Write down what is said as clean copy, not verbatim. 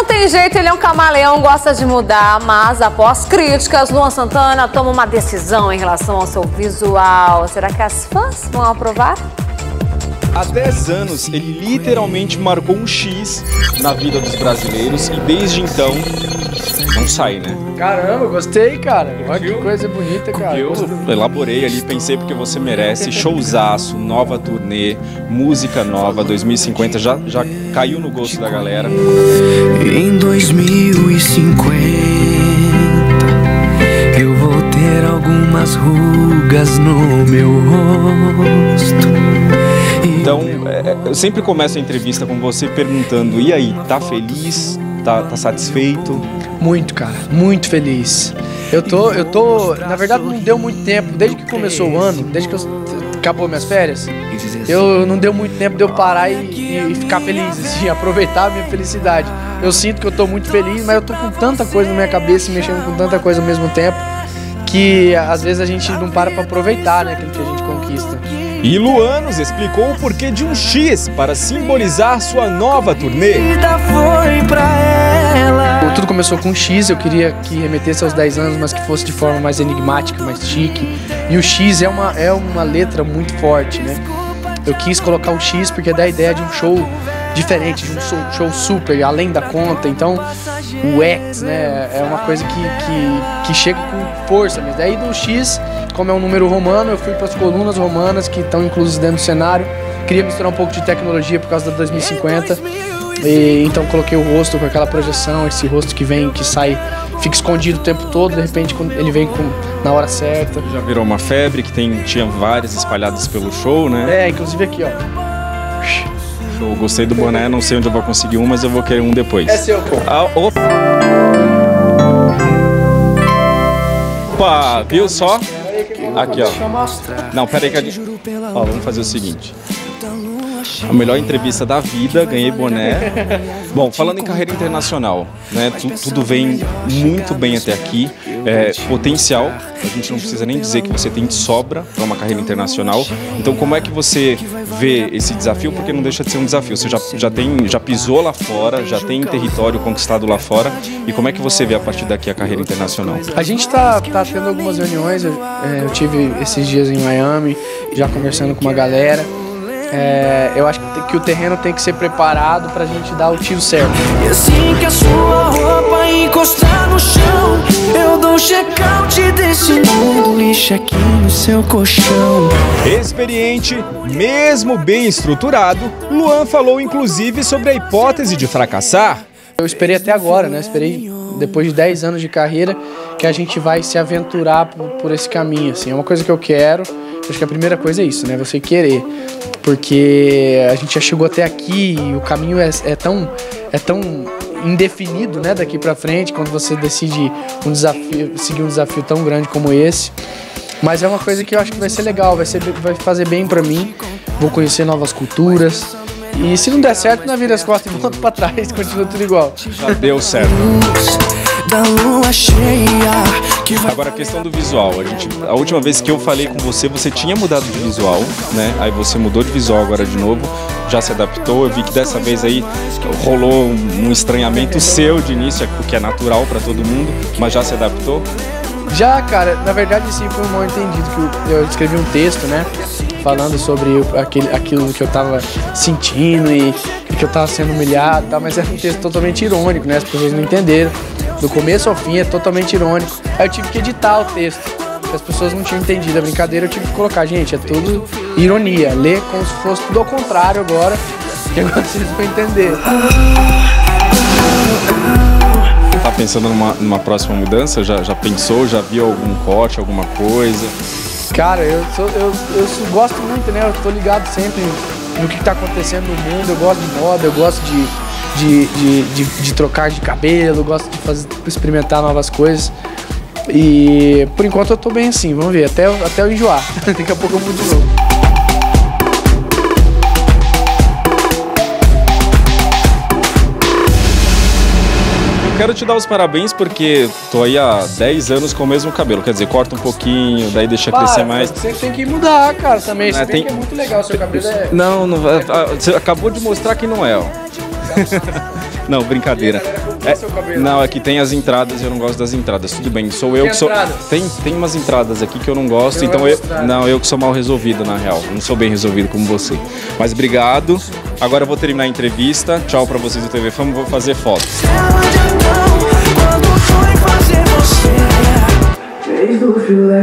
Não tem jeito, ele é um camaleão, gosta de mudar, mas após críticas, Luan Santana toma uma decisão em relação ao seu visual. Será que as fãs vão aprovar? Há 10 anos, ele literalmente marcou um X na vida dos brasileiros e desde então não sai, né? Caramba, gostei, cara. Olha que coisa bonita, cara. Eu elaborei ali, pensei porque você merece. Showzaço, nova turnê, música nova, 2050 já caiu no gosto da galera. Em 2050 eu vou ter algumas rugas no meu rosto. Então, eu sempre começo a entrevista com você perguntando, e aí, tá feliz? Tá satisfeito? Muito, cara, muito feliz. Eu tô, na verdade não deu muito tempo, desde que começou o ano, desde que acabou minhas férias, eu não deu muito tempo de eu parar e ficar feliz, assim, aproveitar a minha felicidade. Eu sinto que eu tô muito feliz, mas eu tô com tanta coisa na minha cabeça e mexendo com tanta coisa ao mesmo tempo, que às vezes a gente não para pra aproveitar, né, aquilo que a gente conquista. E Luan nos explicou o porquê de um X para simbolizar sua nova turnê. Tudo começou com um X, eu queria que remetesse aos 10 anos, mas que fosse de forma mais enigmática, mais chique. E o X é uma letra muito forte, né? Eu quis colocar o X porque dá a ideia de um show diferente, de um show super, além da conta. Então, o X, né, é uma coisa que chega com força. Mas daí do X, como é um número romano, eu fui para as colunas romanas que estão inclusas dentro do cenário. Queria misturar um pouco de tecnologia por causa da 2050. E então coloquei o rosto com aquela projeção, esse rosto que vem, que sai, fica escondido o tempo todo, de repente ele vem na hora certa. Já virou uma febre que tinha várias espalhadas pelo show, né? É, inclusive aqui, ó. Eu gostei do boné, não sei onde eu vou conseguir um, mas eu vou querer um depois. É seu, pô. Opa, viu só? Aqui, ó. Não, peraí que a gente... Ó, vamos fazer o seguinte. A melhor entrevista da vida, ganhei boné. Bom, falando em carreira internacional, né? Tudo vem muito bem até aqui. É, potencial, a gente não precisa nem dizer que você tem de sobra para uma carreira internacional. Então, como é que você vê esse desafio? Porque não deixa de ser um desafio. Você já pisou lá fora, já tem território conquistado lá fora. E como é que você vê a partir daqui a carreira internacional? A gente tá tendo algumas reuniões. Eu tive esses dias em Miami, já conversando com uma galera. Eu acho que o terreno tem que ser preparado pra gente dar o tiro certo. E assim que a sua roupa encostar no chão, eu dou check-out desse mundo, lixa aqui no seu colchão. Experiente, mesmo bem estruturado, Luan falou inclusive sobre a hipótese de fracassar. Eu esperei até agora, né? Esperei depois de 10 anos de carreira que a gente vai se aventurar por esse caminho, assim. É uma coisa que eu quero. Acho que a primeira coisa é isso, né? Você querer. Porque a gente já chegou até aqui e o caminho é tão indefinido, né? Daqui pra frente, quando você decide um desafio, seguir um desafio tão grande como esse. Mas é uma coisa que eu acho que vai ser legal, vai fazer bem pra mim. Vou conhecer novas culturas. E se não der certo, na vira as costas e volto pra trás, continua tudo igual. Já deu certo. Agora a questão do visual, a última vez que eu falei com você, você tinha mudado de visual, né? Aí você mudou de visual agora de novo, já se adaptou. Eu vi que dessa vez aí rolou um estranhamento seu de início, o que é natural pra todo mundo, mas já se adaptou? Já, cara, na verdade assim, foi um mal entendido, que eu escrevi um texto, né? Falando sobre aquilo que eu tava sentindo e que eu tava sendo humilhado, tá? Mas era um texto totalmente irônico, né? As pessoas não entenderam. Do começo ao fim é totalmente irônico. Aí eu tive que editar o texto. As pessoas não tinham entendido a brincadeira, eu tive que colocar, gente, é tudo ironia. Lê como se fosse tudo ao contrário agora, que agora vocês vão entender. Tá pensando numa próxima mudança? Já pensou? Já viu algum corte, alguma coisa? Cara, eu gosto muito, né? Eu tô ligado sempre no que tá acontecendo no mundo. Eu gosto de moda, eu gosto de trocar de cabelo, eu gosto de experimentar novas coisas. E por enquanto eu tô bem assim, vamos ver, até eu enjoar. Daqui a pouco eu mudo de novo. Quero te dar os parabéns porque tô aí há 10 anos com o mesmo cabelo. Quer dizer, corta um pouquinho, daí deixa crescer mais. Você tem que mudar, cara, também. Você tem que é muito legal, seu cabelo é... Não, você acabou de mostrar que não é, ó. Não, brincadeira. é seu cabelo? Não, aqui tem as entradas, eu não gosto das entradas. Tudo bem, sou eu que sou. Tem umas entradas aqui que eu não gosto, então eu. Não, eu que sou mal resolvido, na real. Não sou bem resolvido como você. Mas obrigado. Agora eu vou terminar a entrevista. Tchau pra vocês do TV Fama, vou fazer fotos. Desde o filé.